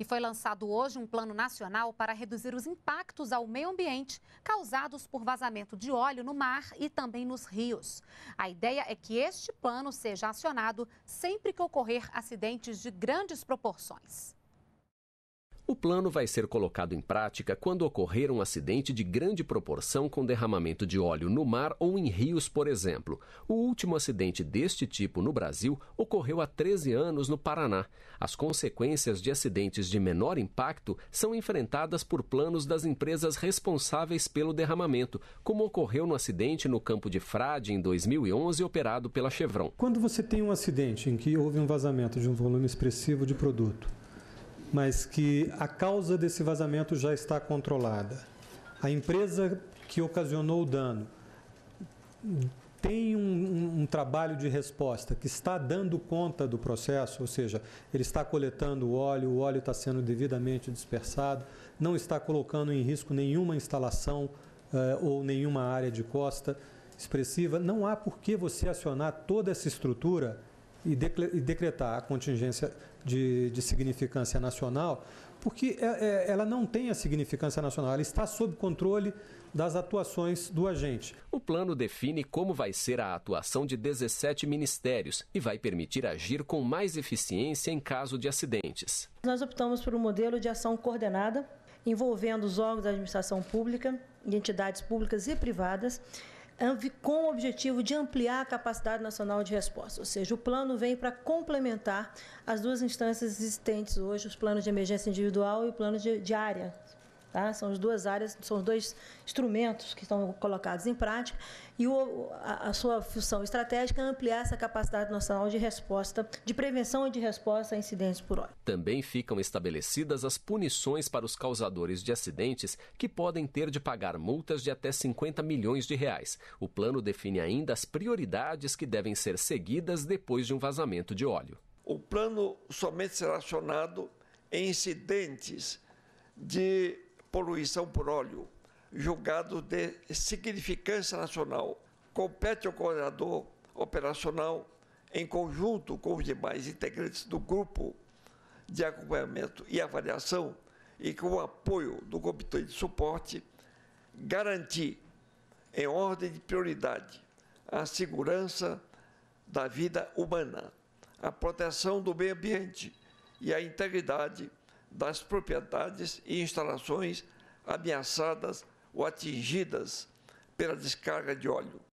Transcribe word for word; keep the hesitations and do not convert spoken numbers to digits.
E foi lançado hoje um plano nacional para reduzir os impactos ao meio ambiente causados por vazamento de óleo no mar e também nos rios. A ideia é que este plano seja acionado sempre que ocorrer acidentes de grandes proporções. O plano vai ser colocado em prática quando ocorrer um acidente de grande proporção com derramamento de óleo no mar ou em rios, por exemplo. O último acidente deste tipo no Brasil ocorreu há treze anos no Paraná. As consequências de acidentes de menor impacto são enfrentadas por planos das empresas responsáveis pelo derramamento, como ocorreu no acidente no campo de Frade em dois mil e onze, operado pela Chevron. Quando você tem um acidente em que houve um vazamento de um volume expressivo de produto, mas que a causa desse vazamento já está controlada, a empresa que ocasionou o dano tem um, um, um trabalho de resposta que está dando conta do processo, ou seja, ele está coletando o óleo, o óleo está sendo devidamente dispersado, não está colocando em risco nenhuma instalação uh, ou nenhuma área de costa expressiva. Não há por que você acionar toda essa estrutura e decretar a contingência de, de significância nacional, porque ela não tem a significância nacional, ela está sob controle das atuações do agente. O plano define como vai ser a atuação de dezessete ministérios e vai permitir agir com mais eficiência em caso de acidentes. Nós optamos por um modelo de ação coordenada, envolvendo os órgãos da administração pública e entidades públicas e privadas, com o objetivo de ampliar a capacidade nacional de resposta. Ou seja, o plano vem para complementar as duas instâncias existentes hoje, os planos de emergência individual e o plano de, de área. Tá? São as duas áreas, são os dois instrumentos que estão colocados em prática e o, a, a sua função estratégica é ampliar essa capacidade nacional de resposta, de prevenção e de resposta a incidentes por óleo. Também ficam estabelecidas as punições para os causadores de acidentes que podem ter de pagar multas de até cinquenta milhões de reais. O plano define ainda as prioridades que devem ser seguidas depois de um vazamento de óleo. O plano somente será acionado em incidentes de poluição por óleo, julgado de significância nacional. Compete ao coordenador operacional, em conjunto com os demais integrantes do grupo de acompanhamento e avaliação, e com o apoio do comitê de suporte, garantir, em ordem de prioridade, a segurança da vida humana, a proteção do meio ambiente e a integridade das propriedades e instalações ameaçadas ou atingidas pela descarga de óleo.